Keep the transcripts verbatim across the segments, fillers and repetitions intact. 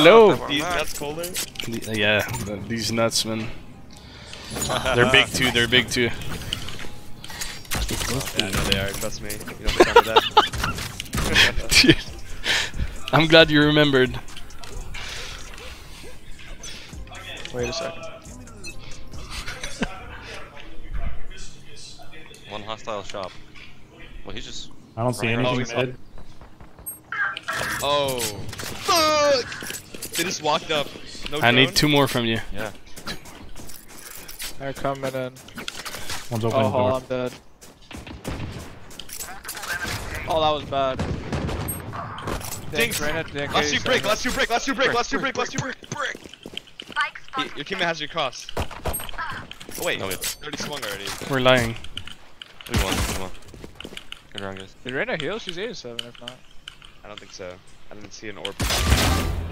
Hello! These nuts colder? Yeah, these nuts, man. They're big too, they're big too. Yeah, I know they are, trust me. You don't become that. Dude, I'm glad you remembered. Wait a second. One hostile shop. Well, he's just. I don't see anything said. Oh. Fuck! They just walked up. No I drone? Need two more from you. Yeah. They're coming in. One's opening oh, the door. I'm dead. Oh, that was bad. Dink, Reyna, Dink. Last two break, last two break, last two break, last two break, last two break, break. He, your teammate has your cross. Oh, wait, no, we already swung already. We're lying. We won, we won. Good round, guys. Did Reyna heal? She's eighty-seven, if not. I don't think so. I didn't see an orb.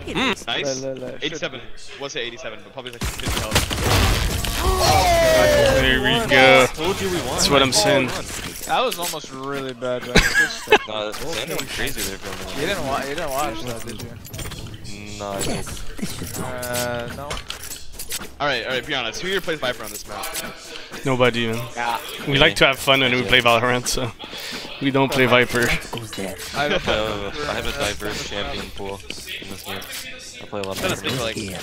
Mm. Nice. Le, le, le. eighty-seven. Was it eighty-seven? But probably like fifty health. Oh, there we won. Go. Told you we won. That's what I'm saying. That was almost really bad. Right? No, that's crazy there, bro. You didn't, wa you didn't watch that, did you? No, I didn't. Uh, no. Alright, alright, be honest. Who here plays Viper on this map? Nobody, man. Yeah. We really? Like to have fun and we play Valorant, so we don't play Viper. I have a Viper champion pool in this game. I play a lot of Viper. Like, I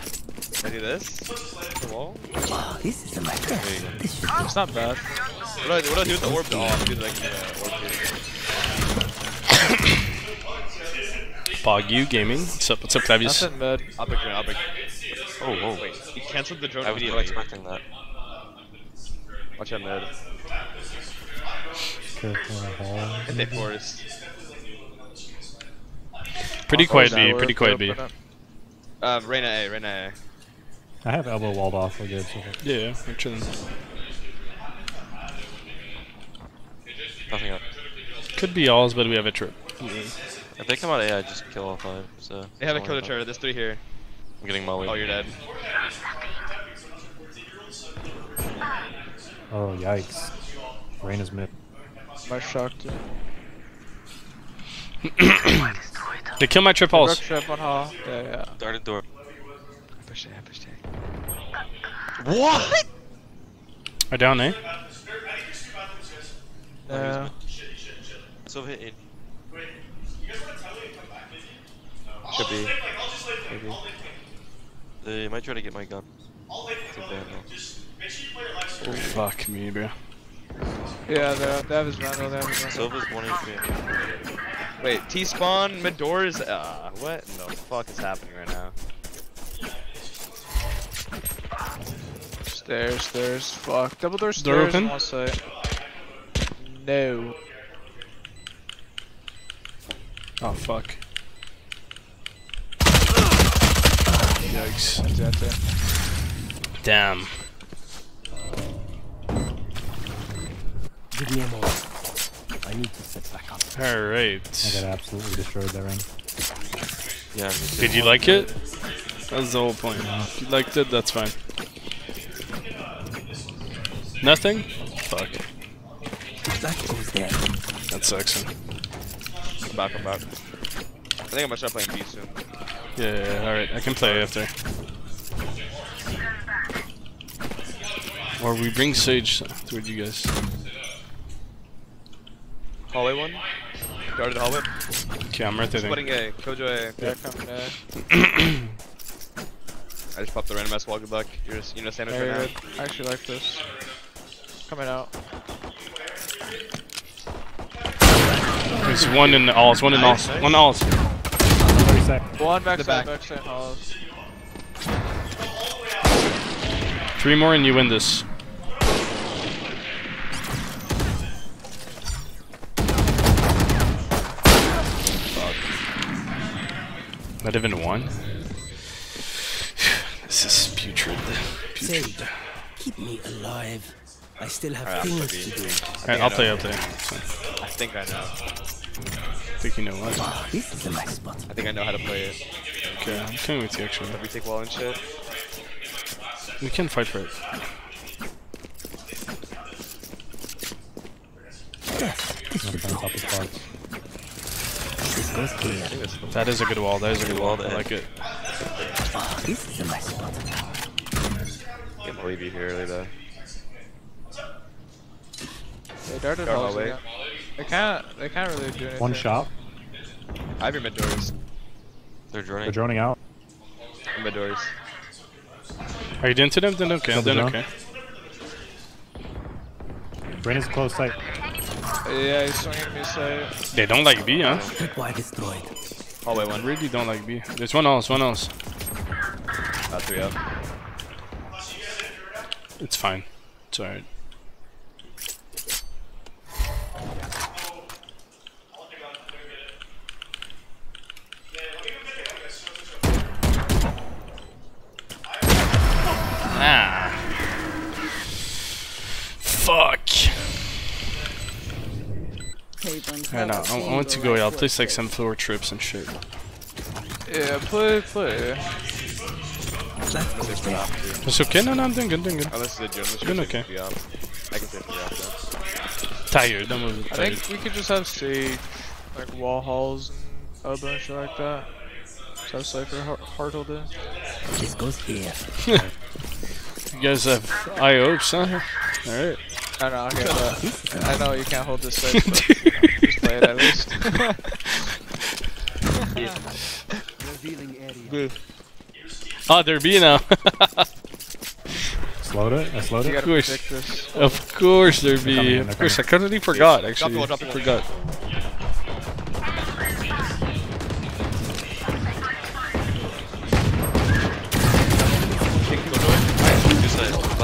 do this? The wall? Wow, this is a micro. It's not bad. What do I do, what do, I do with the orb? Oh, I do like the orb. Pog U Gaming. What's up, what's up, Clavius? Nothing, bud. I'll pick, I'll pick. Oh, whoa. Wait, you cancelled the drone. I was not expecting that. Watch out, mid. Hit the forest. Pretty quiet B, pretty quiet B. Uh, Reyna A, Reyna A. I have elbow walled off, we're good. Yeah, we're chilling. Nothing up. Could be alls, but we have a trip. Yeah. If they come out A, I just kill all five, so... They haven't killed a turret, there's three here. I'm getting Molly. Oh, you're dead. Oh, yikes. Reyna's mid. My shock, they kill my trip halls. Trip on hall. Yeah, yeah. Darted door. I pushed it, I pushed it. What? Are down, eh? Yeah. It's over here. Should be. Maybe. They might try to get my gun. It's a Vandal. Oh, fuck me, bro. Yeah, the, that was Vandal, that was Vandal. Sova's one H P. Wait, T-spawn, mid-door is... Uh, what in the fuck is happening right now? Stairs, stairs, fuck. Double door stairs, I'll say. No. Oh, fuck. Yikes. Damn. Give me ammo. I need to set back up. Alright. I got absolutely destroyed that round. Yeah, did you like it? That's the whole point. No. If you liked it, that's fine. Nothing? Fuck. That goes there. That sucks. I'm back, I'm back. I think I'm gonna start playing B soon. Yeah, yeah, yeah. Alright, I can play after. Or we bring Sage toward you guys. Hallway one? Guarded hallway? Okay, I'm right there. Splitting A. Killjoy A. Yeah, coming A. I just popped the random ass wall, good luck. You're just, you know, sandwich right now. Good. I actually like this. Coming out. There's one in the alls, one in nice, alls, nice. One alls. One backside, back. Backside halls. Three more and you win this. Fuck. Not even one? This is putrid. Putrid. Say, keep me alive. I still have right, things to do. Alright, I'll play, I'll play. I think I know. I think you know what. Wow, this is a nice spot. I think I know how to play it. Okay, I'm coming with you actually. We take wall and shit. We can fight for it. Yes, this goes clear. That is a good wall, that is a good wall, I like it. This is a nice spot. I can't believe you here early though. They darted all the way. They can't. They can't really do anything. One shot. I have your mid doors. They're droning. They're droning out. Mid doors. Are you doing to them? Then okay. Then okay. Reyna's close sight. Yeah, he's swinging at me sight. They don't like B, huh? Why destroyed? Oh wait, one. Really don't like B. There's one else. One else. Uh, three up. It's fine. It's alright. Nah. Fuck. I know. I want to go. I'll place like some floor trips and shit. Yeah, play, play. It's okay. No, no, I'm doing good, doing good. Unless the gym is doing okay. I can take the off. Tired. Don't move. I think we could just have Sage, like wall hauls and a bunch of like that. Just have Cypher hardle it. Just goes here. You guys have I Os, huh? All right. I know. Okay, but I know you can't hold this safe, but just play it at least. Yeah. Oh, they're B now. Slowed it? I slowed it? Of course. Of course they're B. Coming in, of course, coming. I totally forgot, actually. Drop the wall, drop the wall. Forgot.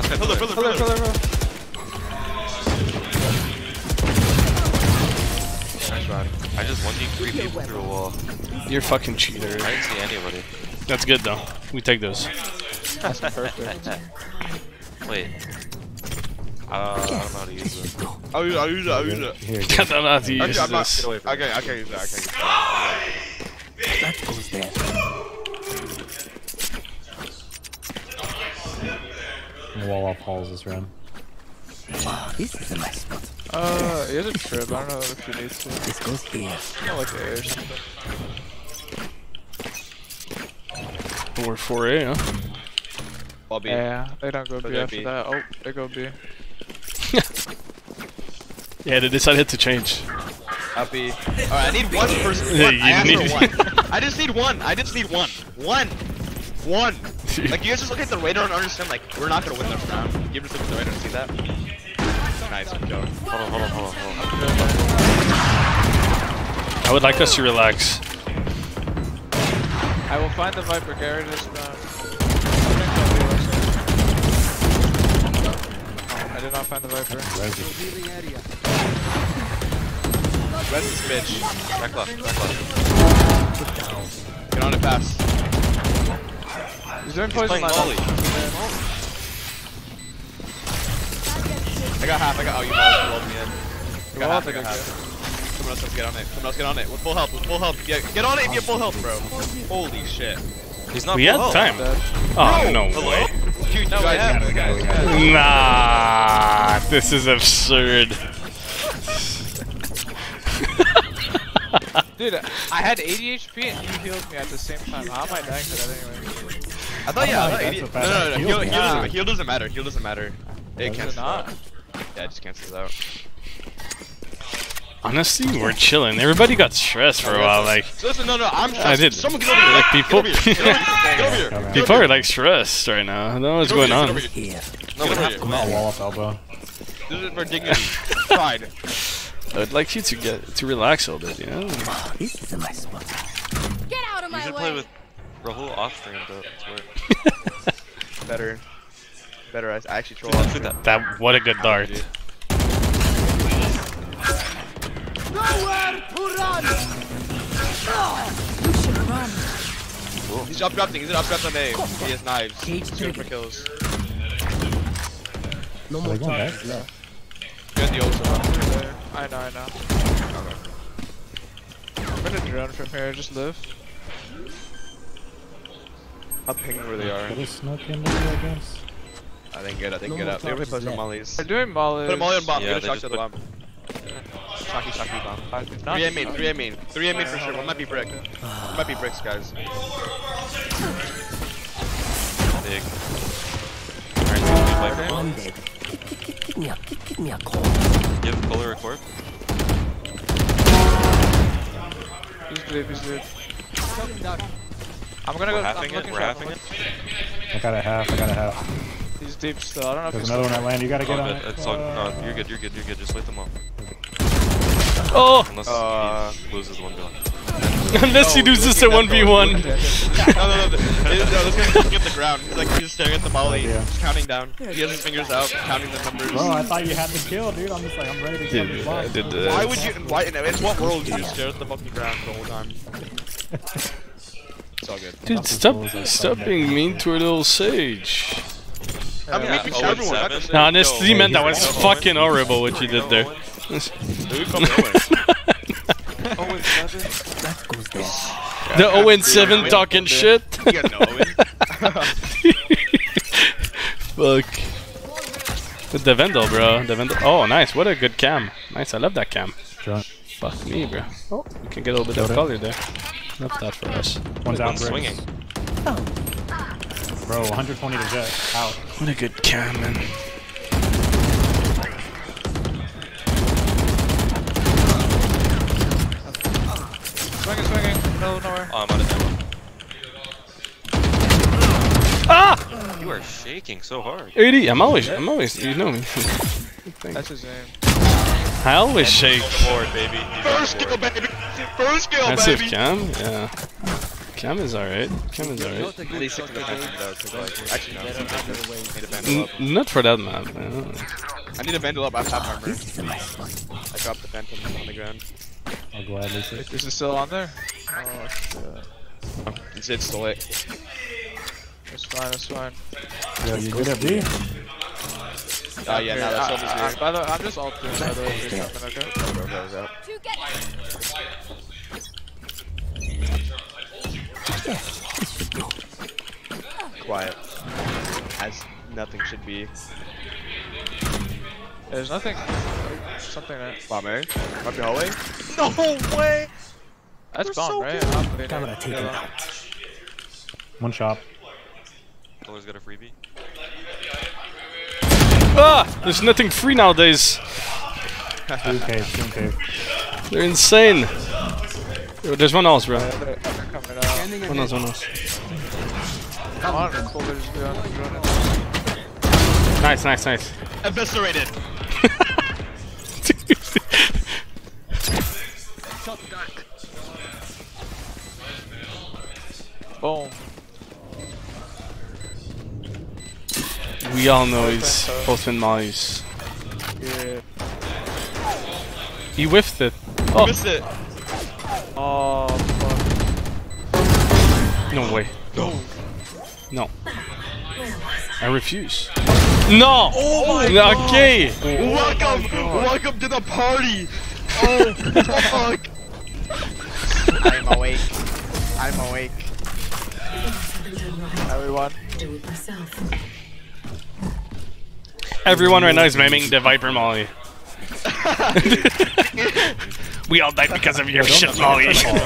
Hello, hello, hello, hello, hello. Nice run. I just one D three people through a wall. You're a fucking cheater. I didn't see anybody. That's good though. We take those. That's perfect. Wait. Uh, I don't know how to use it. I'll use it, I'll use it, I'll use it. I don't know how to use okay, this. Not, I can't, I can't use that, I can't use that. That's close there. Wall up halls this round. Wow, this is a nice spot. Uh, he has a trip, I don't know if he needs to. This goes here. I don't like the Ares. Or four A, huh? Well, B. Yeah, they don't go B after B. That. Oh, they go B. Yeah, they decided to change. I'll be. Alright, I need one person. One. Yeah, I asked need... for one. I just need one. I just need one. One. One. Like, you guys just look at the radar and understand, like, we're not gonna win this round. You just look at the radar and see that? Nice, good job. Hold on, hold on, hold on, hold on. I would like us to relax. I will find the Viper carry this round. Oh, I did not find the Viper. Res this bitch. Back left, back left. Get on it fast. He's doing poison line. Molly. I got half, I got. Oh, you Molly rolled me in. I got half, I got half. Someone else, let's get on it. Someone else, get on it. With full health, with full health. Yeah, get on it if you have full health, bro. Holy shit. He's not we full health. We had time. Oh, no, no way. Dude, no, we have. We have. We have. Nah, this is absurd. Dude, I had eighty H P and you healed me at the same time. How am I dying for that anyway? I thought, yeah, I thought eighty. No, no, no, heal, heal, yeah. doesn't, heal doesn't matter. Heal doesn't matter. It cancels it out. Yeah, it just cancels out. Honestly, we're chilling. Everybody got stressed for a while. Like, listen, no, no, I'm stressed. I did. Someone get over here. Like people, people are like stressed right now. I don't know what's going on. No, wall off elbow. This is for dignity. Pride. I'd like you to get to relax a little bit, you know. This is a nice spot. Get out of my way. You should play with Rahul off stream, though. It's better. Better. I actually troll off stream. That what a good dart. Nowhere to run! You should run. Cool. He's up dropping, he's up dropping on A. He has knives. He's good for kills. No more time. No. Get the ult around there. I know, I know. Okay. I'm gonna drone from here, just live. I'll ping where they are. Put a smoke in there, I guess. I think good, I think no good up. They're gonna play some mollies. They're doing mollies. Put a molly on bomb, yeah, get a shock to the bomb. Shocky, shocky bomb. three A main, three A main. three A main for sure, one might be brick. One might be bricks, guys. Viper. Do you have Kohler or Corp? He's dead, he's dead. I'm gonna We're go, halfing I'm it. We're halfing it. I got a half, I got a half. He's deep still, I don't know. There's if There's another one at land, you gotta get on it. It's all, uh, no, you're good, you're good, you're good, just let them off. Oh! Unless uh, he loses one v one. Unless he loses no, a one v one. No, no, no, this guy's looking at the ground. He's like, he's staring at the Molly, oh, just counting down. He has his fingers out, counting the numbers. Bro, I thought you had the kill, dude. I'm just like, I'm ready to kill the boss. Why would you, why, in what world do you stare at the fucking ground the whole time? It's all good. Dude, stop, stop being mean to our little Sage. I mean, yeah, we can everyone. Nah, honestly, man, that was fucking horrible what you did there. The oh and seven talking shit. Fuck. The Vandal, bro. The Vandal. Oh, nice. What a good cam. Nice. I love that cam. Drunk. Fuck me, bro. Oh, you can get a little bit of color there. Not that for us. One's out, swinging. Oh. Bro, one twenty to jet. Out. What a good cam, man. Swinging, swinging. No, nowhere. Oh, I'm out of ammo. Ah! You are shaking so hard. eighty. I'm always, I'm always, you know me. That's his name. I always and shake. Forward, baby. First kill, baby. First kill, baby. Massive cam, yeah. Cam is alright. Cam is alright. N not for that map. No. I need a Vandal up. I have top armor. I dropped the Phantom on the ground. I'll gladly see it. Is it still on there? Oh, shit. Oh, it's, it's still late. It's fine, it's fine. Yo, you good at B? Oh, uh, yeah, no, that's what he's doing. By the way, I'm just ulting, by the way, if you're jumping, okay? Oh, bro, bro, bro. Quiet. As nothing should be. There's nothing. Something there. Bomb A. Up your hallway. No way! That's bomb, right? I'm gonna take him out. One shot. Always got a freebie. Ah! There's nothing free nowadays. Boom cave, boom cave. They're insane. Yo, there's one else, bro. Uh, one else, one else. Come on. Nice, nice, nice. Eviscerated. Boom. We all know he's posting Molly's. Yeah. He whiffed it. Oh. Missed it. Oh, fuck. No way. No. No. I refuse. No! Oh my okay. God. Welcome! Oh my God. Welcome to the party! Oh, fuck! I'm awake. I'm awake. Everyone. Do it myself. Everyone right now is maiming the Viper Molly. We all died because of your shit, Molly. You can I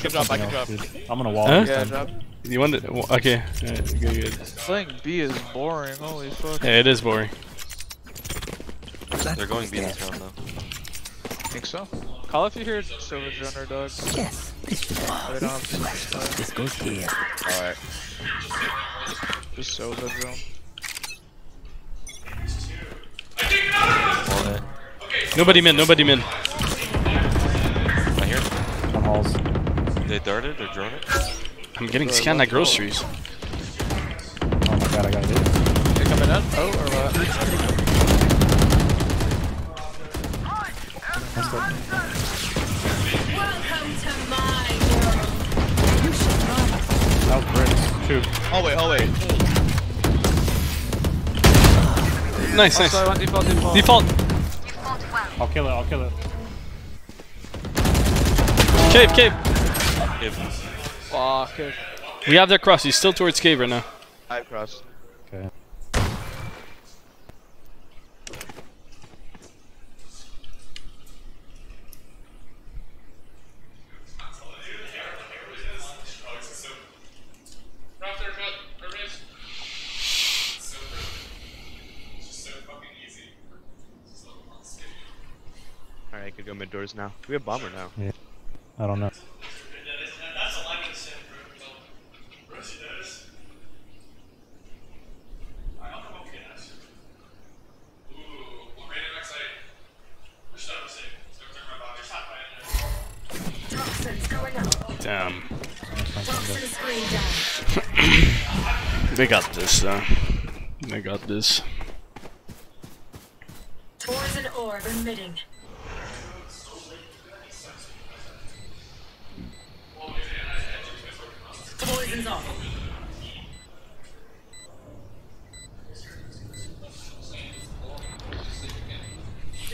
can drop, I can drop. I'm gonna wall. Huh? Yeah, drop. You want to? Okay. Alright, good, good. Playing B is boring, holy fuck. Yeah, it is boring. They're going B this round, though. Think so? Call if you hear Sova Junner, dog. Yes. This goes here. Alright. Just Sova Junner. Nobody min, nobody min. I hear them. Halls. They darted or drone it? I'm getting scanned at groceries. Oh my god, I gotta do it. They coming in? Oh, or what? That was great. Two. Hallway, hallway. Nice, nice. Also, default, default. Default. I'll kill it, I'll kill it. Cave, cave! Cave. Fuck, cave. We have their cross, he's still towards cave right now. I have cross. Okay. go mid doors now. We have bomber now. Yeah. I don't know. Damn. They got this, though. They got this. Towards an orb emitting. Poison's off.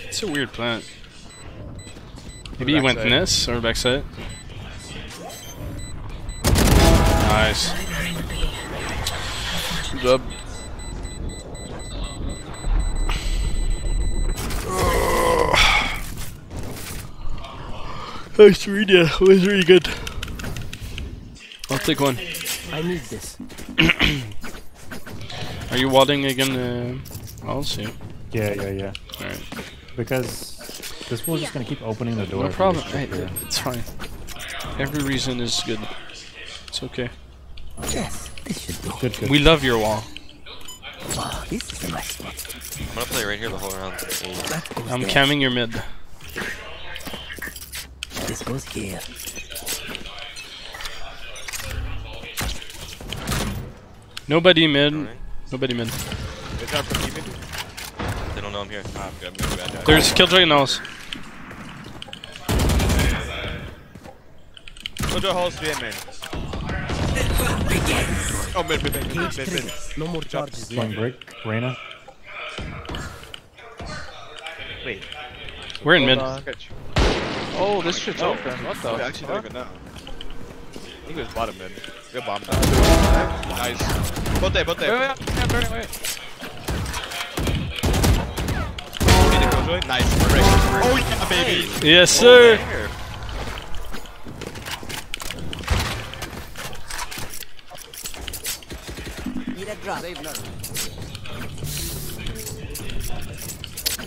It's a weird plant. Maybe you went in this or backside. Nice. Good job. Nice read, yeah. It was really good. I'll take one. I need this. Are you wadding again? Uh, I'll see. Yeah, yeah, yeah. Alright. Because this fool's just gonna keep opening the door. No problem. Hey, it's fine. Every reason is good. It's okay. Yes, this should be good, good. We love your wall. Wow, this is a nice one. I'm gonna play right here the whole round. I'm camming your mid. This goes here. Nobody mid. Right. Nobody mid. They don't know I'm here. Ah, good, good, good, good. There's Killjoy and Ares. Killjoy halls via main. Oh, mid, mid, mid, mid, mid, mid. No more charges. One break, Reyna. Wait. We're in mid. Oh, this shit's open. What the? I actually don't even know. I think it was bottom mid. Good bomb. Nice. Both there, both there. Wait, wait, wait. wait. Nice. Oh, yeah, baby. Yes, sir.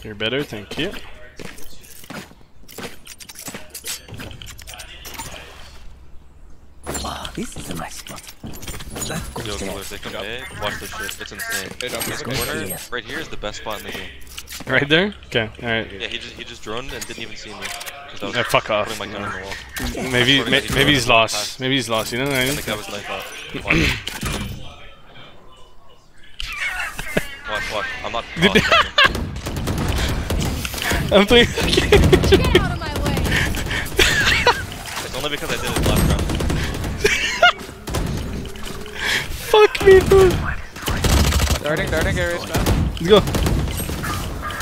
You're better, thank you. Wow, this is a nice spot. That goes there. They come big. Watch this shit, it's insane. This corner right here is the best spot in the game. Right there? Okay, alright. Yeah, he just he just droned and didn't even see me. I was yeah, fuck off. My gun yeah. on the wall. Yeah. Maybe ma he maybe he's lost. Maybe he's lost. You know what I mean? I think that was life off. Watch, watch. I'm not. I'm playing. Get out of my way. It's only because I did it last round. Fuck me, bro. Darting, darting, Ares, man. Let's go.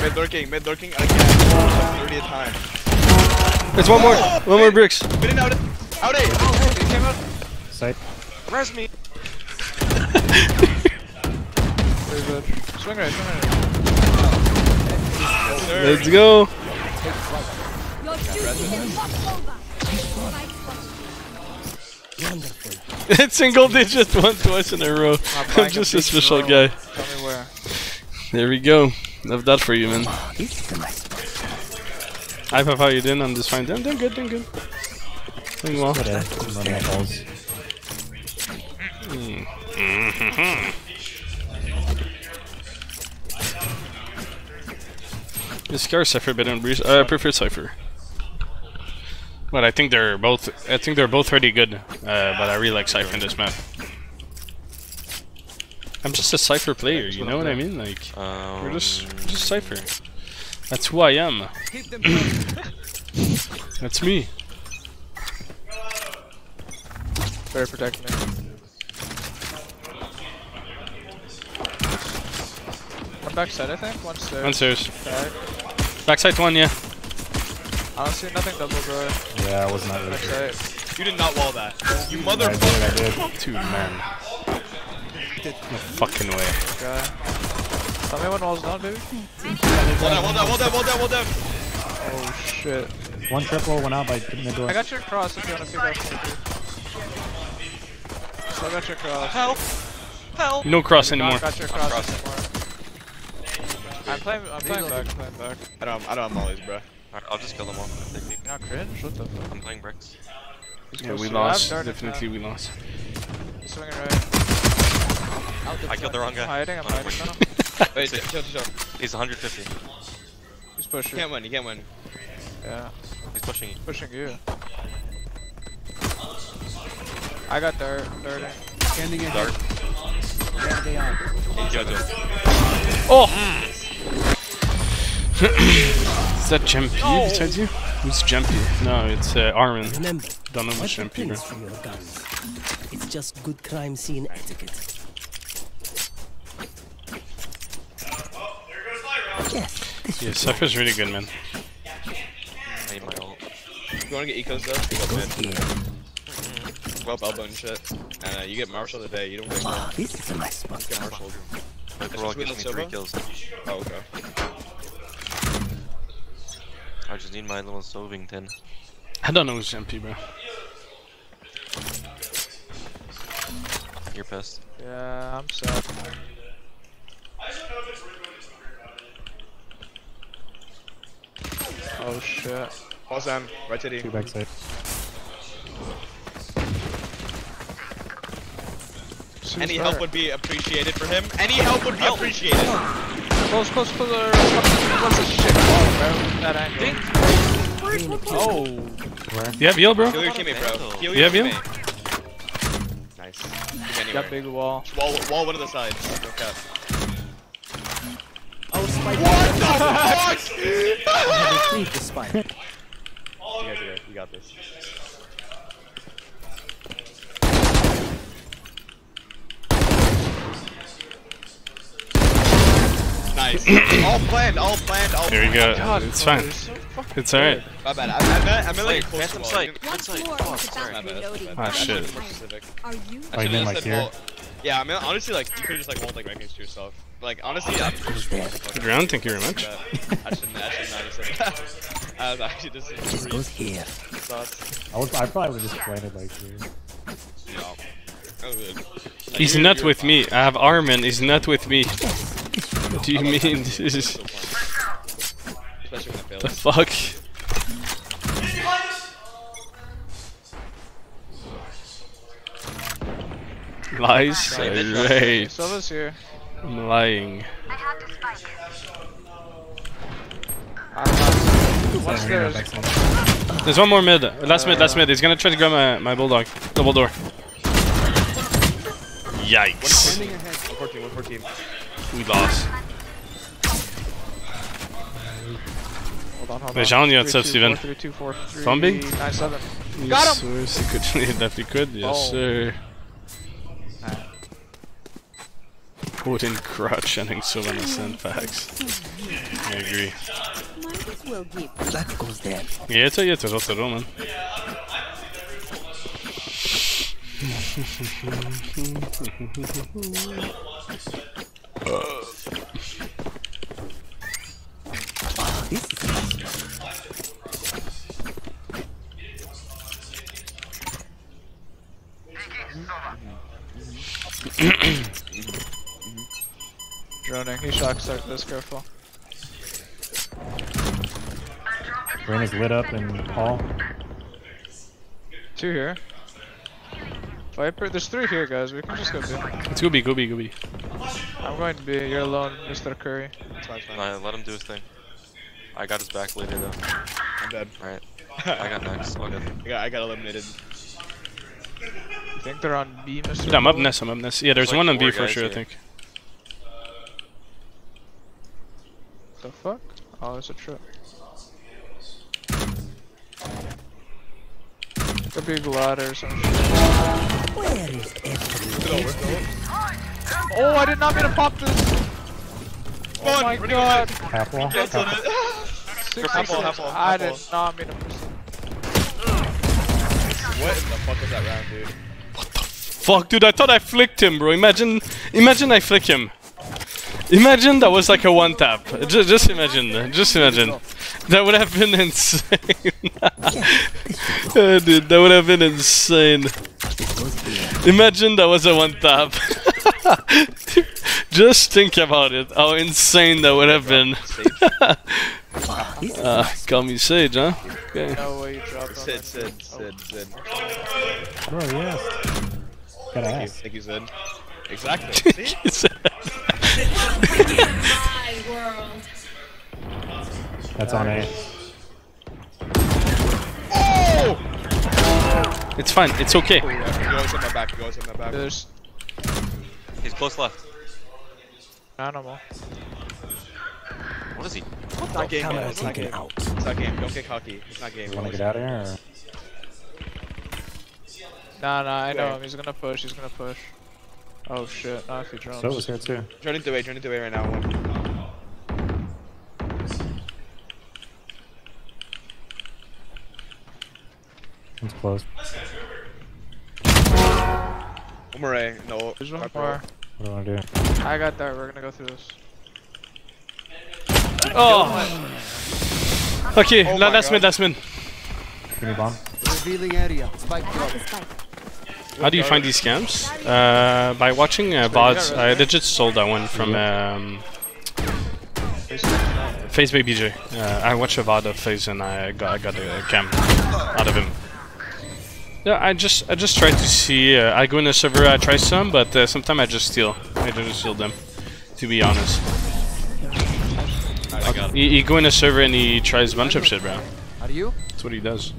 Mid lurking, mid lurking again. thirtieth time. There's one more. Oh, one mid. more bricks. Mid in out. Out A. Oh, he came out. Sight. Res me. Very good. Swing right, swing right. Oh, okay. Let's go. It's single digit one twice in a row. I'm just a special guy. Tell me where. There we go. Love that for you, man. Hi, Papa, how you doing? I'm just fine. I'm doing good, doing good. Doing well. This car Cypher better than Breeze. Uh, I prefer Cypher. But I think they're both. I think they're both pretty good. Uh, but I really like Cypher in this map. I'm just a Cypher player, you know what I mean? Like, um, we're just, just Cypher. That's who I am. That's me. Very protecting me. One backside, I think. One stairs. One stairs. Back. Backside one, yeah. Honestly, nothing double, bro. Yeah, I was not really sure. You did not wall that. You motherfucker. Two men. No fucking way. Okay. Tell me when all's done, baby. Hold up, hold up, hold up, hold up, hold up. Oh shit. One triple, one out by mid door. I got your cross if you want to pick up. So I got your cross. Help! Help! No cross anymore. I got your cross I'm anymore. I'm playing, I'm playing back, I'm playing back. I don't, I don't have mollies, bro. Alright, I'll just kill them all if they peek. Not cringe? What the fuck? I'm playing bricks. Yeah, we lost. Definitely we lost. Swinging right. I killed the wrong guy. I'm hiding, I'm hiding. Wait, kill, kill, kill. He's one hundred fifty. He's pushing. He can't win, he can't win. Yeah. He's pushing you. He's pushing you. I got third. Third. Standing in. Third. Standing on. Oh! Mm. Is that Jempy oh. besides you? Who's Jempy? No, it's uh, Armin. Remember, don't know much Jempy. It's just good crime scene etiquette. Yeah, Cypher's really good, man. I need my ult. You wanna get ecos though? Yeah. Well, elbow and shit. And uh, you get Marshal today, you don't wait. Oh, this is a nice spot. Get Marshal. Like, Rock gives me three kills. Oh, okay. I just need my little Sovington. I don't know who's M P, bro. You're pissed. Yeah, I'm sad. I don't know if it's real. Oh shit. Pause them. Right titty. Two back safe. Any help would be appreciated for him. Any help would be appreciated. Close, close, close. What's this shit? Oh, bro. That angle. Oh. Where? You have heal, bro. Heal your teammate, bro. Heal your teammate. Nice. Got big wall. Wall, wall one of the sides. Okay. What the fuck? You guys are good. You got this. Nice. All planned. All planned. All planned. There we go. God, it's fine. So it's alright. My bad. I'm in like close wall. Ah shit. Are you? Oh, you mean like here? Yeah, I mean, honestly, like, you could just, like, hold, like, rankings to yourself. Like, honestly, yeah. Good round, thank you very much. I shouldn't, I shouldn't have said that. I was actually just... It just goes here. I, was, I probably would just play it, like, here. No. That was good. Like, he's you're, not you're with fine. me. I have Armin, he's not with me. What do you mean? This is... The fuck? Lies, I right. Sova's here. I'm lying. I have to spike. What's there? There's one more mid. Last uh, mid, last mid. He's gonna try to grab my, my bulldog. Double door. Yikes. one fourteen, one fourteen. We lost. Hold on, hold on. Zombie? Got him! Yes, if you could, yes, oh. sir. Caught in crutch and Sova in the sandbags. I agree. That goes there. Yeah, it's a yeah, it's a lot of Roman. Droning, he shocks like this, careful. Reyna's lit up in hall. Two here. Viper, there's three here, guys. We can just go B. It's Gooby, Gooby, Gooby. I'm going to B, you're alone, Mister Curry. It's fine, it's fine. No, let him do his thing. I got his back later, though. I'm dead. Alright. I got next, all good. I got, I got eliminated. I think they're on B, Mister Yeah, I'm up nest, I'm up nest. Yeah, there's like one on B for sure, here. I think. The fuck? Oh, it's a trip. The big ladder or something. Where is everyone? Oh, I did not mean to pop this! Oh, oh my god! Half wall, half wall. Half wall, half wall. I did not mean to push it. What in the fuck is that round, dude? What the fuck, dude? I thought I flicked him, bro. Imagine, imagine I flick him. Imagine that was like a one tap. Just, just imagine. Just imagine. That would have been insane. Oh, dude, that would have been insane. Imagine that was a one tap. Just think about it. How insane that would have been. Uh, call me Sage, huh? Okay. No way you dropped Sid, on Sid, Sid, Sid, Sid. Bro, yes. Gotta Thank ask. You. Thank you, Sid. Exactly. See? That's on A. Oh! It's fine, it's okay. He goes hit my back, he goes hit my back. There's... He's close left. Animal. What is he? What's not game? It's not game. Out. It's not game. Don't kick hockey. It's not game. You wanna get out of here? Nah, nah, I know him. He's gonna push. He's gonna push. Oh shit! Not if he drones. Sova's here too. Turn it away. Turn it away right now. It's close. One more A. No. There's one more. What do I wanna do? I got that. We're gonna go through this. Oh! Okay, oh last God. Mid, last mid. Give me bomb. Revealing area. Spike drop. How do you find these scams? Uh, by watching uh, V O Ds. I legit sold that one from um, FaZe Baby J. Uh, I watched a V O D of FaZe and I got I got a cam out of him. Yeah, I just I just try to see. Uh, I go in the server, I try some, but uh, sometimes I just steal. I just steal them, to be honest. He, he go in a server and he tries a bunch of shit, bro. That's what he does.